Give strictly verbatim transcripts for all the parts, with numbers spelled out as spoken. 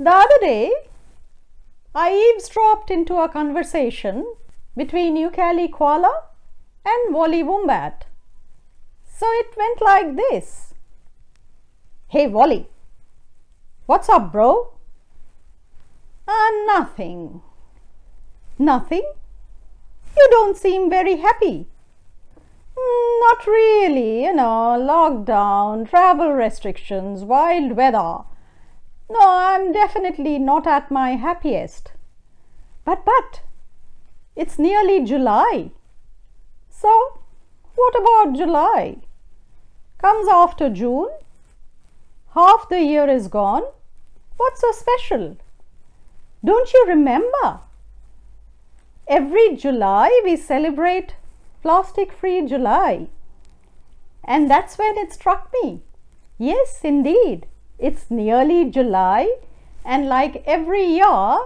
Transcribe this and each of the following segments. The other day, I eavesdropped into a conversation between Ukali Koala and Wally Wombat. So it went like this. Hey Wally, what's up bro? Ah, uh, nothing. Nothing? You don't seem very happy. Mm, not really, you know, lockdown, travel restrictions, wild weather. No, I'm definitely not at my happiest. But, but, it's nearly July. So, what about July? Comes after June. Half the year is gone. What's so special? Don't you remember? Every July we celebrate Plastic Free July. And that's when it struck me. Yes, indeed. It's nearly July, and like every year,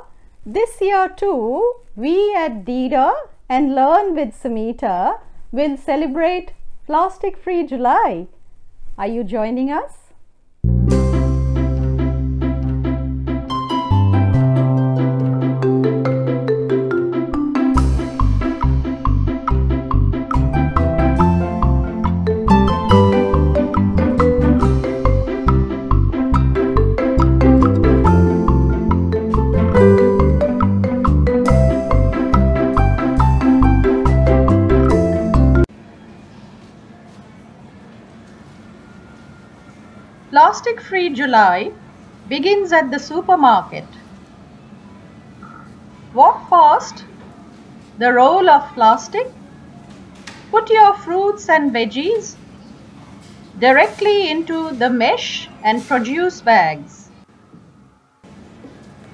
this year too, we at DEIDAA and Learn with Samita will celebrate Plastic Free July. Are you joining us? Plastic Free July begins at the supermarket. Walk past the roll of plastic, put your fruits and veggies directly into the mesh and produce bags.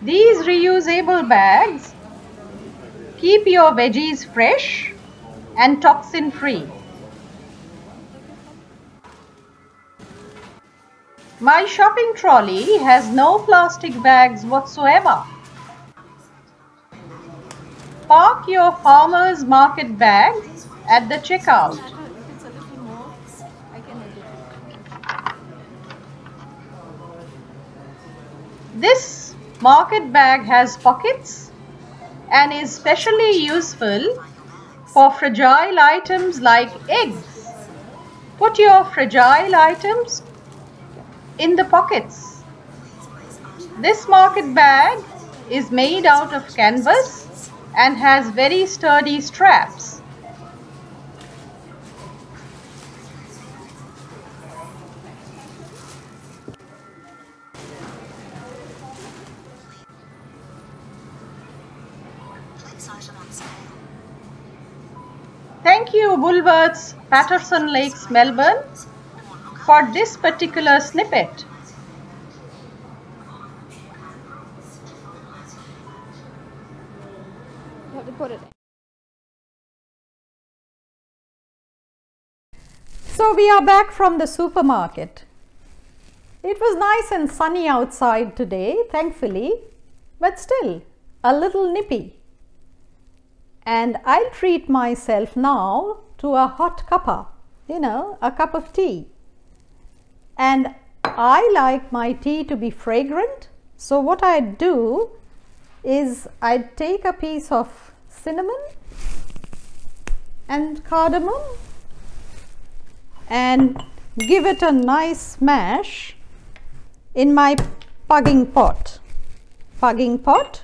These reusable bags keep your veggies fresh and toxin free. My shopping trolley has no plastic bags whatsoever. Park your farmer's market bag at the checkout. This market bag has pockets and is specially useful for fragile items like eggs. Put your fragile items in the pockets. This market bag is made out of canvas and has very sturdy straps. Thank you Bulverts, Patterson Lakes, Melbourne, for this particular snippet. You have to put it in. So we are back from the supermarket. It was nice and sunny outside today, thankfully, but still a little nippy. And I'll treat myself now to a hot cuppa, you know, a cup of tea. And I like my tea to be fragrant, so what I'd do is I'd take a piece of cinnamon and cardamom and give it a nice smash in my pugging pot. Pugging pot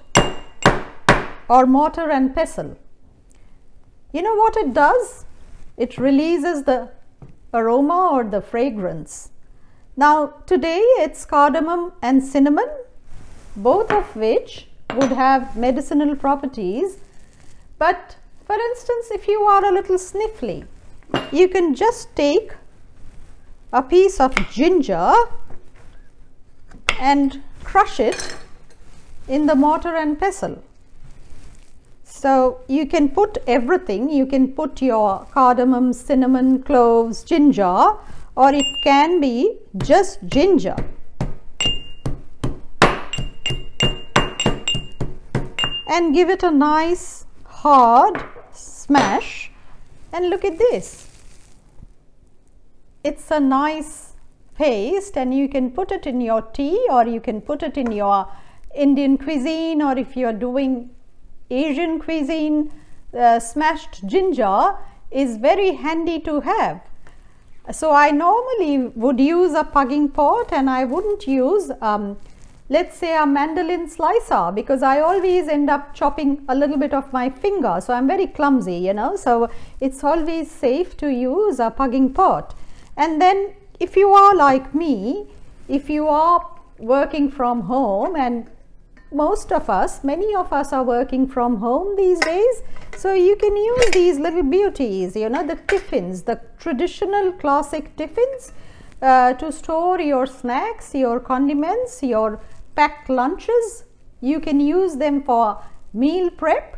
or mortar and pestle. You know what it does? It releases the aroma or the fragrance. Now today it's cardamom and cinnamon, both of which would have medicinal properties, but for instance if you are a little sniffly, you can just take a piece of ginger and crush it in the mortar and pestle. So you can put everything, you can put your cardamom, cinnamon, cloves, ginger, or it can be just ginger. And give it a nice hard smash, and look at this. It's a nice paste and you can put it in your tea or you can put it in your Indian cuisine, or if you are doing Asian cuisine, uh, smashed ginger is very handy to have. So I normally would use a pugging pot, and I wouldn't use um, let's say a mandolin slicer, because I always end up chopping a little bit of my finger, so I'm very clumsy, you know. So it's always safe to use a pugging pot. And then if you are like me, if you are working from home, and most of us, many of us are working from home these days, so you can use these little beauties, you know, the tiffins, the traditional classic tiffins, uh, to store your snacks, your condiments, your packed lunches. You can use them for meal prep,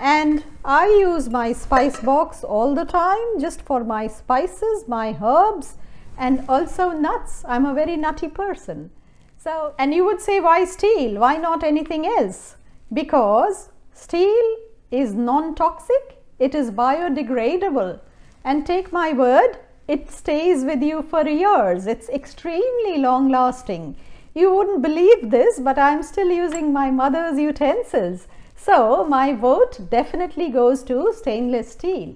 and I use my spice box all the time just for my spices, my herbs, and also nuts. I'm a very nutty person. So, and you would say, why steel? Why not anything else? Because steel is non-toxic, it is biodegradable, and take my word, it stays with you for years. It's extremely long-lasting. You wouldn't believe this, but I'm still using my mother's utensils. So my vote definitely goes to stainless steel.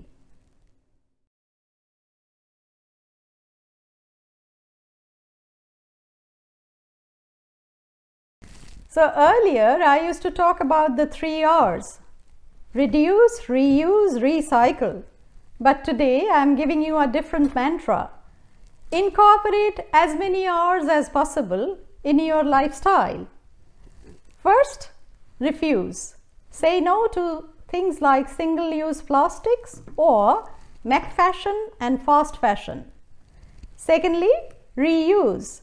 So earlier I used to talk about the three R's: reduce, reuse, recycle. But today I am giving you a different mantra. Incorporate as many R's as possible in your lifestyle. First, refuse. Say no to things like single-use plastics or MAC fashion and fast fashion. Secondly, reuse.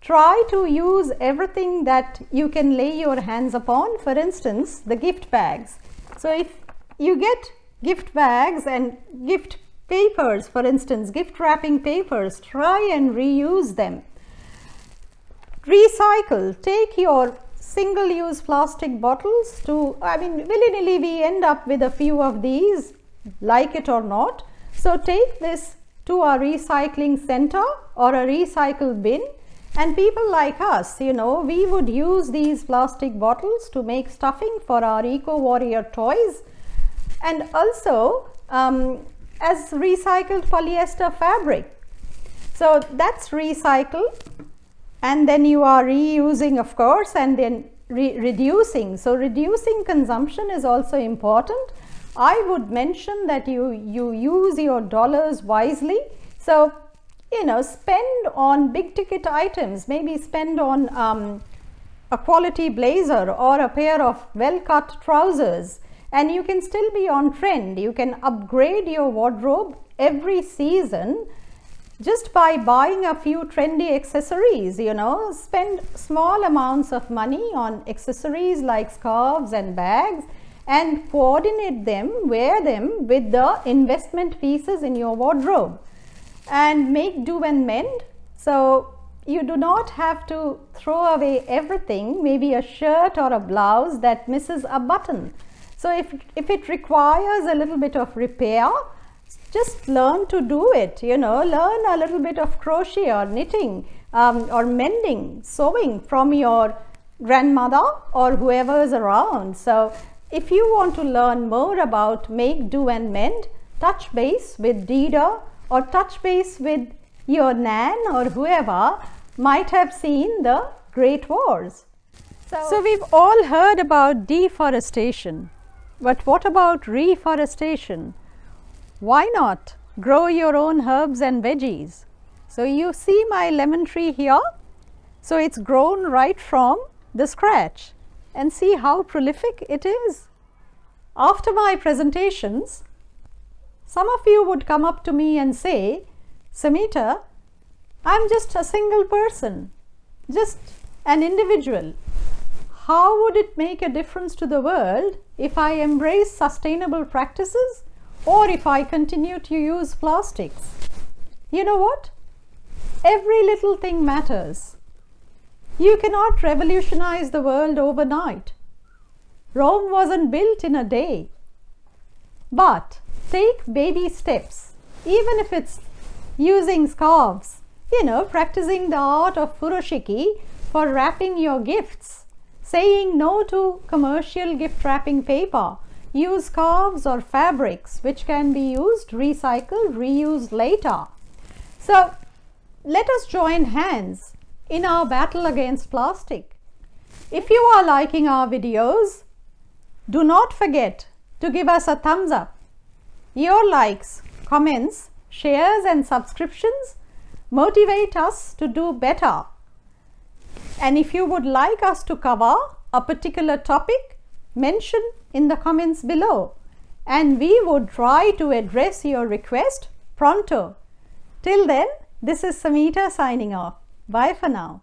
Try to use everything that you can lay your hands upon, for instance, the gift bags. So if you get gift bags and gift papers, for instance, gift wrapping papers, try and reuse them. Recycle. Take your single-use plastic bottles to, I mean, willy-nilly we end up with a few of these, like it or not. So take this to a recycling center or a recycle bin. And people like us, you know, we would use these plastic bottles to make stuffing for our eco-warrior toys, and also um, as recycled polyester fabric. So that's recycle, and then you are reusing, of course, and then re reducing. So reducing consumption is also important. I would mention that you, you use your dollars wisely. So, you know, spend on big ticket items, maybe spend on um, a quality blazer or a pair of well cut trousers, and you can still be on trend. You can upgrade your wardrobe every season just by buying a few trendy accessories, you know. Spend small amounts of money on accessories like scarves and bags, and coordinate them, wear them with the investment pieces in your wardrobe, and make do and mend. So you do not have to throw away everything, maybe a shirt or a blouse that misses a button. So if, if it requires a little bit of repair, just learn to do it, you know. Learn a little bit of crochet or knitting um, or mending, sewing from your grandmother or whoever is around. So if you want to learn more about make, do and mend, touch base with DEIDAA, or touch base with your nan or whoever might have seen the Great Wars. So, so we've all heard about deforestation, but what about reforestation? Why not grow your own herbs and veggies? So you see my lemon tree here, so it's grown right from the scratch, and see how prolific it is. After my presentations, some of you would come up to me and say, Samita, I'm just a single person, just an individual. How would it make a difference to the world if I embrace sustainable practices or if I continue to use plastics? You know what? Every little thing matters. You cannot revolutionize the world overnight. Rome wasn't built in a day. But take baby steps, even if it's using scarves, you know, practicing the art of furoshiki for wrapping your gifts. saying no to commercial gift wrapping paper. Use scarves or fabrics which can be used, recycled, reused later. So let us join hands in our battle against plastic. If you are liking our videos, do not forget to give us a thumbs up. Your likes, comments, shares and subscriptions motivate us to do better. And if you would like us to cover a particular topic, mention in the comments below and we would try to address your request pronto. Till then, this is Samita signing off. Bye for now.